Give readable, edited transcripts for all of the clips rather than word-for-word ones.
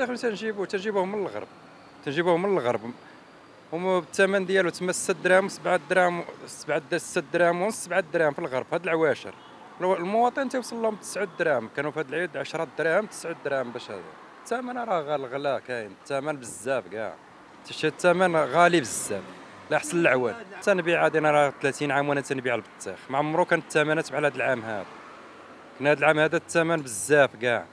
التاخر تنجيبوه من الغرب، وبالثمن ديالو تما 6 دراهم و7 دراهم 7 دراهم ونص 7 دراهم في الغرب. هاد العواشر المواطن تيوصل لهم 9 دراهم، كانوا في هاد العيد 10 دراهم 9 دراهم. باش هذا الثمن راه الغلا كاين، الثمن بزاف كاع، تشتي الثمن غالي بزاف. لا حسن العواد تنبيع عادي، انا راه 30 عام وانا تنبيع البطيخ، ما عمرو كانت الثمنات بحال هاد العام هذا. كنا هاد العام هذا الثمن بزاف كاع،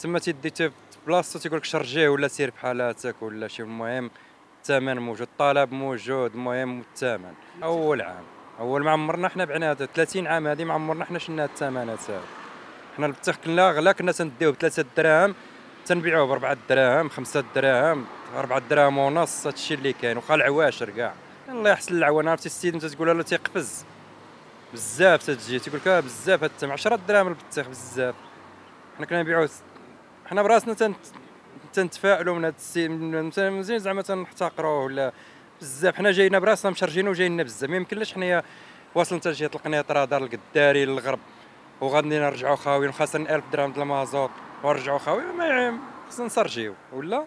تما تيدي بلاصتو تيقول لك شرجيه ولا سير بحالاتك ولا شي. المهم الثمن موجود، الطلب موجود، المهم الثمن. اول عام ما عمرنا حنا بعنا هذا 30 عام هذه، ما عمرنا حنا شلنا هاد الثمنات هذا. حنا البطيخ كنا غلا كنا تنديوه ب 3 دراهم تنبيعوه ب 4 دراهم 5 دراهم 4 دراهم ونص. هادشي اللي كاين وقع العواشر كاع. الله يحسن العوان. عرفتي السيد انت تقول له تيقفز بزاف، تتجي تيقول لك بزاف هاد الثمن 10 دراهم البطيخ بزاف. حنا كنا نبيعوه، حنا براسنا تنتفاءلوا من هاد السيد، مزيان زعما تنحتقروه ولا بزاف. حنا جاينا براسنا مشرجينا وجاينا بزاف، ما يمكنلاش حنايا واصلين حتى جهه القنيطره دار القداري للغرب وغادي نرجعوا خاويين خاسرين 1000 درهم ديال المازوط ونرجعوا خاويين. ما خصنا نسرجيو ولا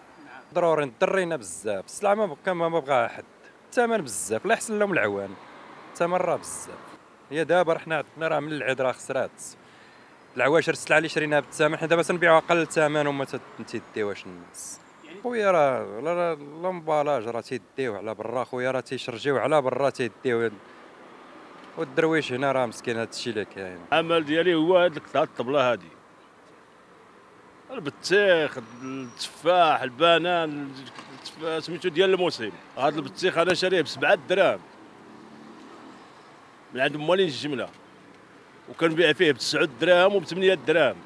ضروري ضرينا بزاف. السلعه ما بغاها حد، الثمن بزاف. الله يحسن لهم العوان، الثمن راه بزاف. هي دابا حنا عندنا راه من العيد راه خسرات العواشر. السلعه اللي شريناها بالثمن حنا دابا تنبيعوها اقل ثمن وما تيديوهاش الناس. خويا راه لومبالاج راه تيديوه على برا، خويا راه تيشرجيوه على برا تيديوه. والدرويش هنا راه مسكين هذا الشيء اللي كاين. العمل ديالي هو هاد القطعه الطبله هادي، البطيخ، التفاح، البنان، سميتو ديال الموسم. هذا البطيخ انا شاريه ب7 دراهم من عند موالين الجمله، وكنبيع فيه ب9 دراهم وب8 دراهم.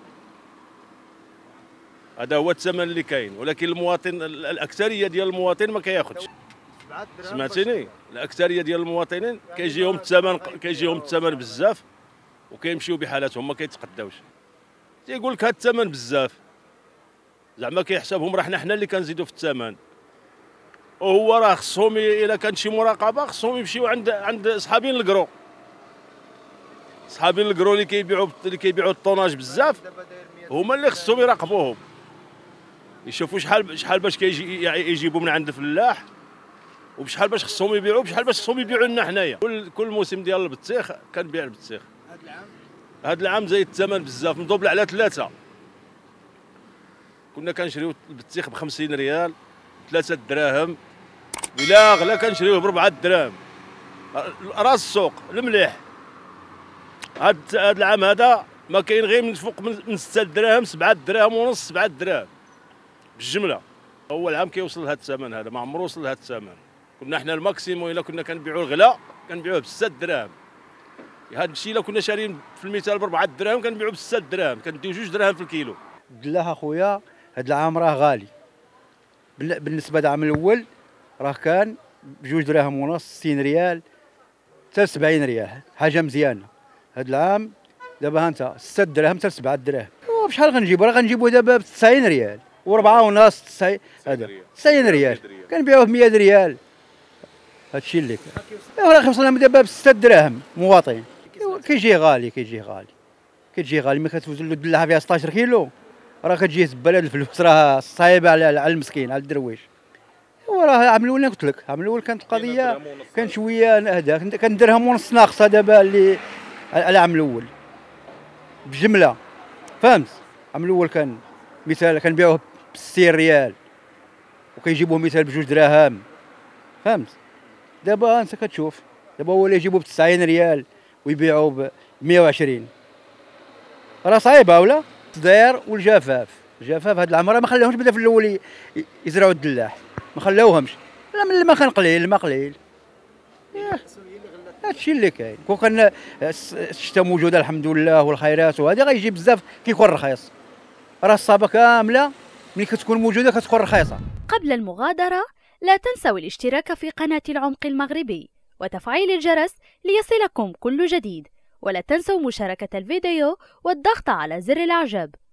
هذا هو الثمن اللي كاين، ولكن المواطن الاكثريه ديال المواطن ما كياخذش. سمعتيني؟ الاكثريه ديال المواطنين كيجيهم الثمن بزاف وكيمشيو بحالاتهم، ما كيتقداوش. تيقول لك هاد الثمن بزاف، زعما كيحسبهم راه حنا اللي كنزيدوا في الثمن. وهو راه خصهم الا كان شي مراقبه خصهم يمشيو عند صحابين الكرو، اللي كيبيعوا الطوناج بزاف، هما اللي خصهم يراقبوهم، يشوفوا شحال باش كيجيبوا من عند الفلاح، وبشحال باش خصهم يبيعوا، بشحال باش خصهم يبيعوا لنا حنايا. كل موسم ديال البطيخ كنبيع البطيخ. هذا العام زايد الثمن بزاف، مضوبل على 3. كنا كنشريو البطيخ ب 50 ريال 3 دراهم، ولا غلا كنشريوه ب 4 دراهم راس السوق المليح. هذا العام هذا ما كاين غير من فوق من 6 دراهم 7 دراهم ونص 7 دراهم بالجمله. اول عام كيوصل لهذا الثمن هذا، ما عمرو وصل لهذا الثمن. كنا حنا الماكسيمو الا كنا كنبيعوا الغلا كنبيعوه ب6 دراهم. هذا الشيء الا كنا شاريين في المثال ب4 دراهم كنبيعوا ب6 دراهم، كنديو 2 دراهم في الكيلو. بالله اخويا هذا العام راه غالي بالنسبه للعام الاول، راه كان ب2 دراهم ونص 60 ريال حتى 70 ريال، حاجه مزيانه. هذا العام دابا انت 6 دراهم حتى 7 دراهم، وبشحال غنجيبو؟ راه غنجيبو دابا ب 90 ريال و4 ونص 90 هذا 90 ريال، كنبيعوه ب 100 ريال. هادشي اللي كاين راه خصنا دابا ب 6 دراهم مواطن. كيجي غالي ما كتوزن له الدلاعه فيها 16 كيلو، راه كتجيه زباله. الفلوس راه صعيبه على المسكين على الدرويش. وراه العام الاول قلت لك، العام الاول كانت القضيه كان شويه هذا، كان درهم ونص ناقصه دابا اللي العام الاول بالجمله. فهمت؟ العام الاول كان مثال كنبيعوه ب60 ريال وكيجيبوه مثال ب2 دراهم. فهمت؟ دابا انت كتشوف دابا هو اللي يجيبوه ب90 ريال ويبيعوه ب120، راه صعيبه ولا؟ الصداير والجفاف، الجفاف هاد العام راه ما خلاوهمش بدا في الاول يزرعوا الدلاح، ما خلاوهمش. لا من الماء كان قليل، الماء قليل. هادشي اللي كاين. كون كان الشتا موجوده الحمد لله والخيرات وهذا غيجي بزاف، كيكون رخيص. راه الصابه كامله ملي كتكون موجوده كتكون رخيصه. قبل المغادره لا تنسوا الاشتراك في قناه العمق المغربي وتفعيل الجرس ليصلكم كل جديد، ولا تنسوا مشاركه الفيديو والضغط على زر الاعجاب.